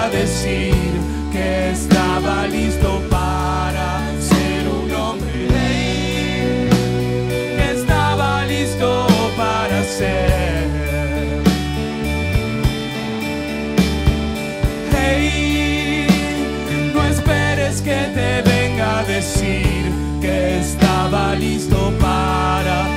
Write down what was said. a decir que estaba listo para